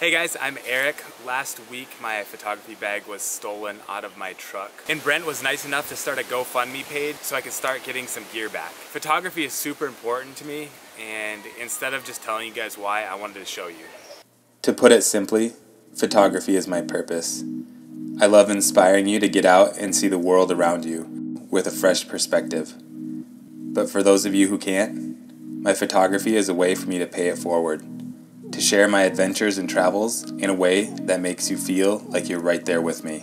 Hey guys, I'm Eric. Last week my photography bag was stolen out of my truck. And Brent was nice enough to start a GoFundMe page so I could start getting some gear back. Photography is super important to me, and instead of just telling you guys why, I wanted to show you. To put it simply, photography is my purpose. I love inspiring you to get out and see the world around you with a fresh perspective. But for those of you who can't, my photography is a way for me to pay it forward. To share my adventures and travels in a way that makes you feel like you're right there with me.